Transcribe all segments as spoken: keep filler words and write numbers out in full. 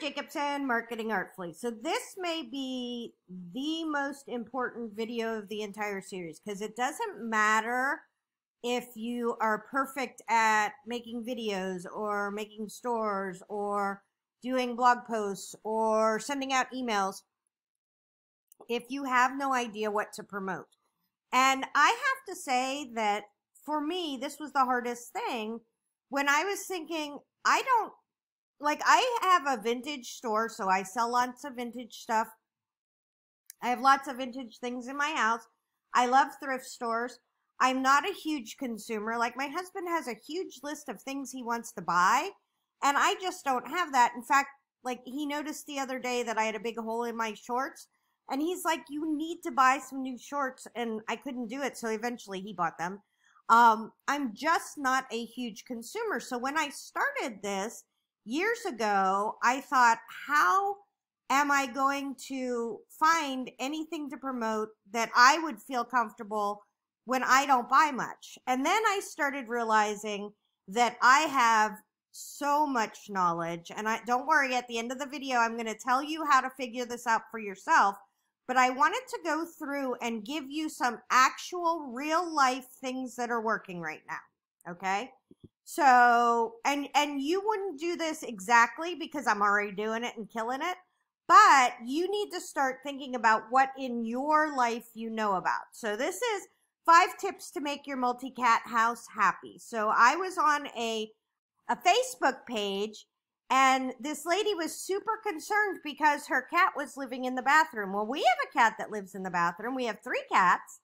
Tara Jacobson, Marketing Artfully. So this may be the most important video of the entire series, because it doesn't matter if you are perfect at making videos or making stores or doing blog posts or sending out emails if you have no idea what to promote. And I have to say that for me, this was the hardest thing when I was thinking, I don't, like, I have a vintage store, so I sell lots of vintage stuff. I have lots of vintage things in my house. I love thrift stores. I'm not a huge consumer. Like, my husband has a huge list of things he wants to buy, and I just don't have that. In fact, like, he noticed the other day that I had a big hole in my shorts, and he's like, you need to buy some new shorts, and I couldn't do it, so eventually he bought them. Um, I'm just not a huge consumer. So when I started this years ago, I thought, how am I going to find anything to promote that I would feel comfortable when I don't buy much? And then I started realizing that I have so much knowledge, and I don't worry, at the end of the video, I'm going to tell you how to figure this out for yourself. But I wanted to go through and give you some actual real life things that are working right now. Okay. So, and, and you wouldn't do this exactly because I'm already doing it and killing it, but you need to start thinking about what in your life you know about. So this is five tips to make your multi-cat house happy. So I was on a, a Facebook page, and this lady was super concerned because her cat was living in the bathroom. Well, we have a cat that lives in the bathroom. We have three cats,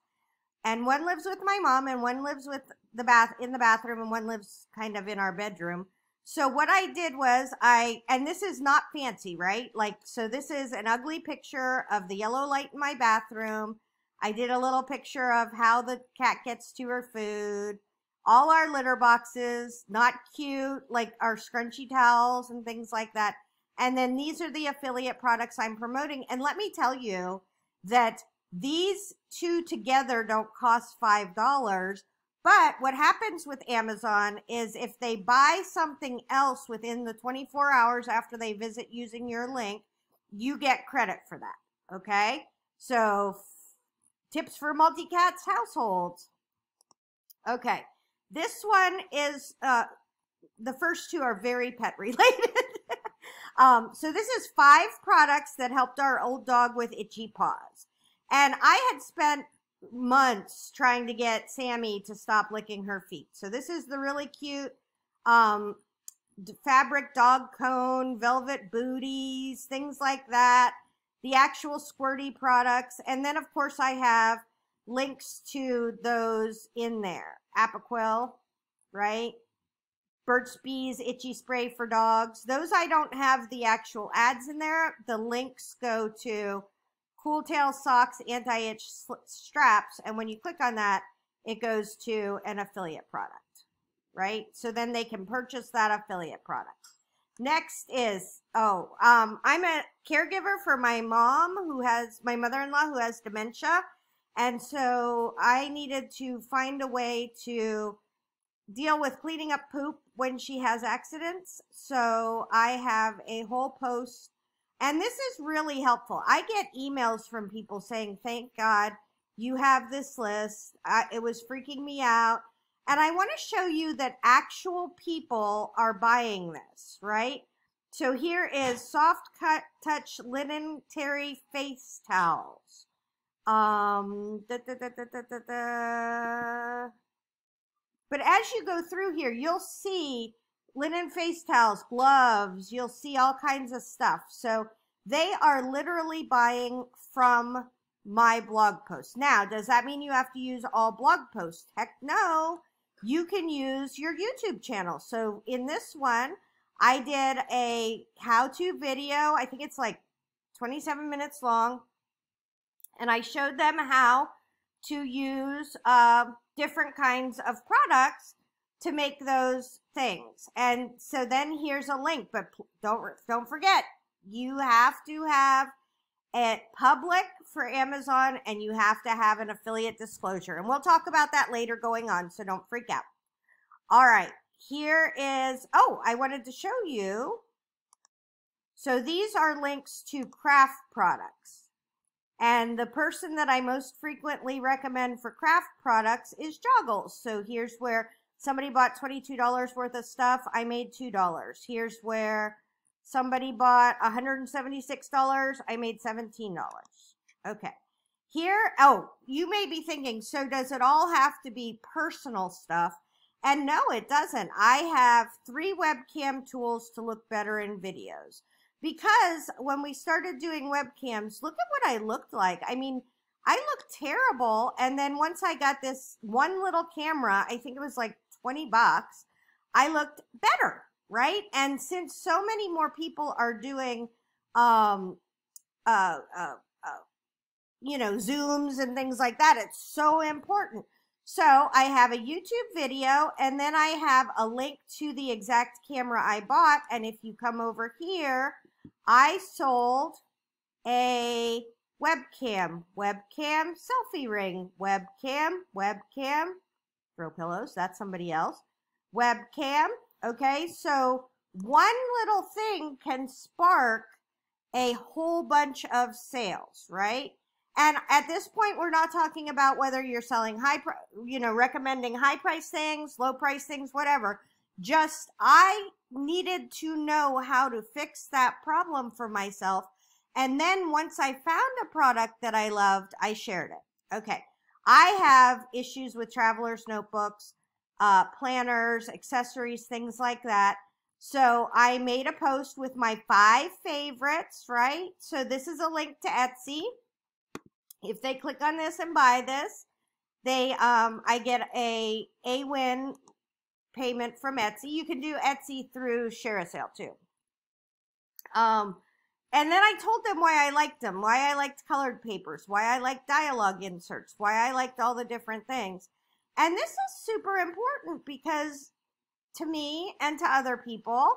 and one lives with my mom, and one lives with the bath in the bathroom, and one lives kind of in our bedroom. So what I did was I, and this is not fancy, right? Like, so this is an ugly picture of the yellow light in my bathroom. I did a little picture of how the cat gets to her food. All our litter boxes, not cute, like our scrunchy towels and things like that. And then these are the affiliate products I'm promoting. And let me tell you that these two together don't cost five dollars. But what happens with Amazon is if they buy something else within the twenty-four hours after they visit using your link, you get credit for that, okay? So tips for multi-cats households. Okay. This one is, uh, the first two are very pet related. um, so this is five products that helped our old dog with itchy paws. And I had spent months trying to get Sammy to stop licking her feet. So this is the really cute um, fabric dog cone, velvet booties, things like that, the actual squirty products. And then, of course, I have links to those in there. Apoquel, right? Burt's Bees, itchy spray for dogs. Those I don't have the actual ads in there. The links go to Cool Tail Socks, Anti-Itch Straps, and when you click on that, it goes to an affiliate product, right? So then they can purchase that affiliate product. Next is, oh, um, I'm a caregiver for my mom who has, my mother-in-law who has dementia. And so I needed to find a way to deal with cleaning up poop when she has accidents. So I have a whole post, and this is really helpful. I get emails from people saying, thank God you have this list. I, it was freaking me out. And I want to show you that actual people are buying this, right? So here is soft cut touch linen terry face towels. Um, da, da, da, da, da, da. But as you go through here, you'll see linen face towels, gloves, you'll see all kinds of stuff. So they are literally buying from my blog post. Now, does that mean you have to use all blog posts? Heck no, you can use your YouTube channel. So in this one, I did a how-to video. I think it's like twenty-seven minutes long. And I showed them how to use uh, different kinds of products to make those things. And so then here's a link, but don't, don't forget, you have to have it public for Amazon, and you have to have an affiliate disclosure. And we'll talk about that later going on, so don't freak out. All right, here is, oh, I wanted to show you. So these are links to craft products. And the person that I most frequently recommend for craft products is Joggles. So here's where somebody bought twenty-two dollars worth of stuff. I made two dollars. Here's where somebody bought one hundred seventy-six dollars. I made seventeen dollars. Okay. Here, oh, you may be thinking, so does it all have to be personal stuff? And no, it doesn't. I have three webcam tools to look better in videos. Because when we started doing webcams, look at what I looked like. I mean, I looked terrible. And then once I got this one little camera, I think it was like twenty bucks, I looked better, right? And since so many more people are doing, um, uh, uh, uh, you know, Zooms and things like that, it's so important. So I have a YouTube video, and then I have a link to the exact camera I bought. And if you come over here, I sold a webcam, webcam, selfie ring, webcam, webcam, throw pillows, that's somebody else, webcam, okay? So one little thing can spark a whole bunch of sales, right? And at this point, we're not talking about whether you're selling high, you know, recommending high price things, low price things, whatever. Just I needed to know how to fix that problem for myself. And then once I found a product that I loved, I shared it. Okay. I have issues with traveler's notebooks, uh, planners, accessories, things like that. So I made a post with my five favorites, right? So this is a link to Etsy. If they click on this and buy this, they um, I get a A-Win payment from Etsy. You can do Etsy through ShareASale too. Um, And then I told them why I liked them, why I liked colored papers, why I liked dialogue inserts, why I liked all the different things. And this is super important because to me and to other people,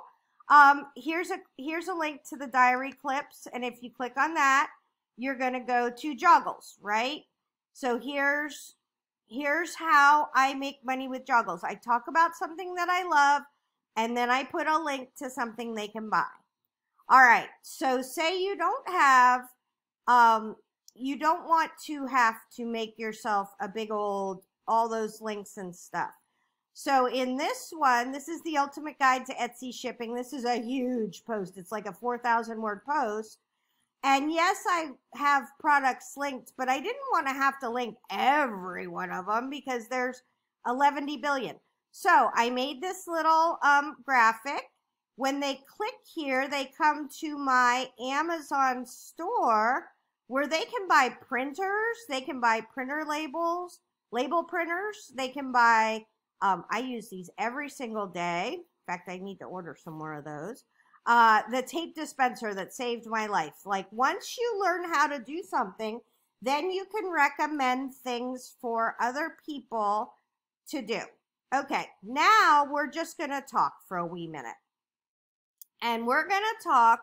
um, here's a here's a link to the diary clips. And if you click on that, you're going to go to Joggles, right? So here's, here's how I make money with Joggles. I talk about something that I love, and then I put a link to something they can buy. All right, so say you don't have, um, you don't want to have to make yourself a big old, all those links and stuff. So in this one, this is the ultimate guide to Etsy shipping. This is a huge post. It's like a four thousand word post. And yes, I have products linked, but I didn't want to have to link every one of them because there's eleven billion. So I made this little um, graphic. When they click here, they come to my Amazon store where they can buy printers, they can buy printer labels, label printers, they can buy, um, I use these every single day. In fact, I need to order some more of those. Uh, the tape dispenser that saved my life. Like once you learn how to do something, then you can recommend things for other people to do. Okay, now we're just gonna talk for a wee minute. And we're going to talk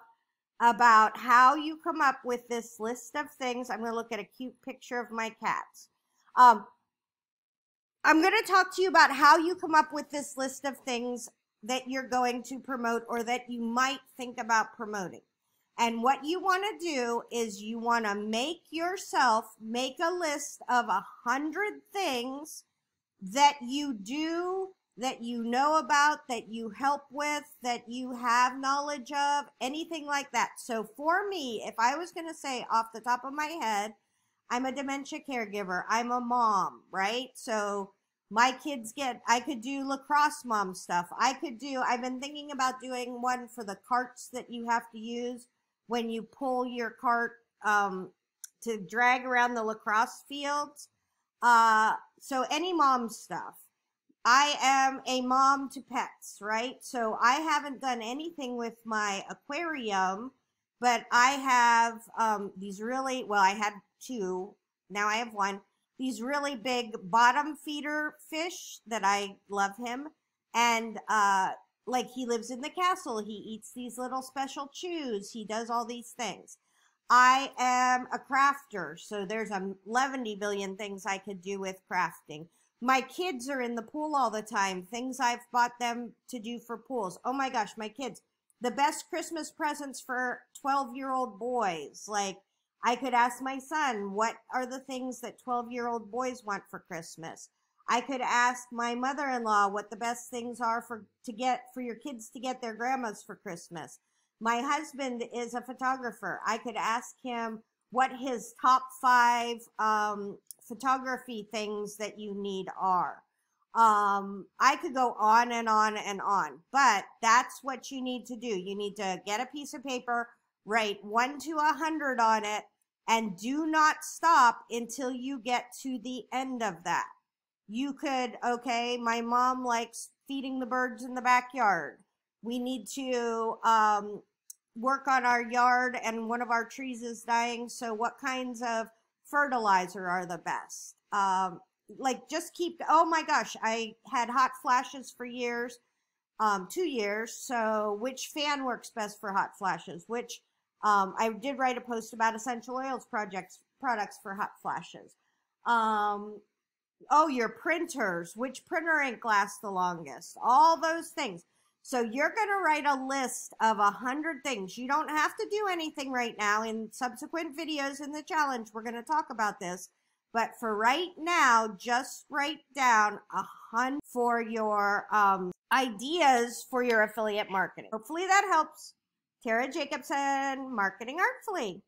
about how you come up with this list of things. I'm going to look at a cute picture of my cats. Um, I'm going to talk to you about how you come up with this list of things that you're going to promote or that you might think about promoting. And what you want to do is you want to make yourself make a list of a hundred things that you do, that you know about, that you help with, that you have knowledge of, anything like that. So for me, if I was going to say off the top of my head, I'm a dementia caregiver, I'm a mom, right? So my kids get, I could do lacrosse mom stuff. I could do, I've been thinking about doing one for the carts that you have to use when you pull your cart um, to drag around the lacrosse fields. Uh, so any mom stuff. I am a mom to pets, right? So I haven't done anything with my aquarium, but I have um, these really, well, I had two, now I have one, these really big bottom feeder fish that I love him. And uh, like he lives in the castle, he eats these little special chews, he does all these things. I am a crafter, so there's eleven billion things I could do with crafting. My kids are in the pool all the time, things I've bought them to do for pools. Oh my gosh, my kids, the best Christmas presents for twelve year old boys. Like, I could ask my son, what are the things that twelve year old boys want for Christmas? I could ask my mother-in-law what the best things are for, to get, for your kids to get their grandmas for Christmas. My husband is a photographer. I could ask him what his top five um, photography things that you need are. Um, I could go on and on and on, but that's what you need to do. You need to get a piece of paper, write one to a hundred on it, and do not stop until you get to the end of that. You could, okay, my mom likes feeding the birds in the backyard. We need to um, work on our yard and one of our trees is dying. So what kinds of fertilizer are the best? Um, like just keep, oh my gosh, I had hot flashes for years, um, two years. So which fan works best for hot flashes? Which um, I did write a post about essential oils projects, products for hot flashes. Um, Oh, your printers, which printer ink lasts the longest, all those things. So you're going to write a list of a hundred things. You don't have to do anything right now. In subsequent videos in the challenge, we're going to talk about this. But for right now, just write down a hundred for your um, ideas for your affiliate marketing. Hopefully that helps. Tara Jacobson, Marketing Artfully.